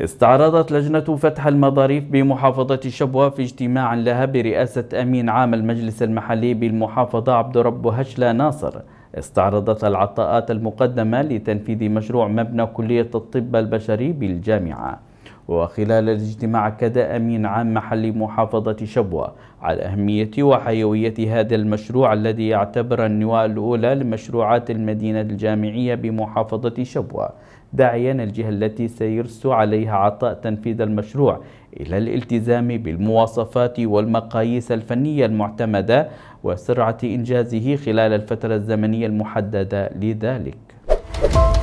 استعرضت لجنة فتح المظاريف بمحافظة شبوة في اجتماع لها برئاسة أمين عام المجلس المحلي بالمحافظة عبد رب هشلا ناصر، استعرضت العطاءات المقدمة لتنفيذ مشروع مبنى كلية الطب البشري بالجامعة. وخلال الاجتماع أكد أمين عام محلي محافظة شبوة على أهمية وحيوية هذا المشروع الذي يعتبر النواة الأولى لمشروعات المدينة الجامعية بمحافظة شبوة، داعيا الجهة التي سيرسو عليها عطاء تنفيذ المشروع إلى الالتزام بالمواصفات والمقاييس الفنية المعتمدة وسرعة إنجازه خلال الفترة الزمنية المحددة لذلك.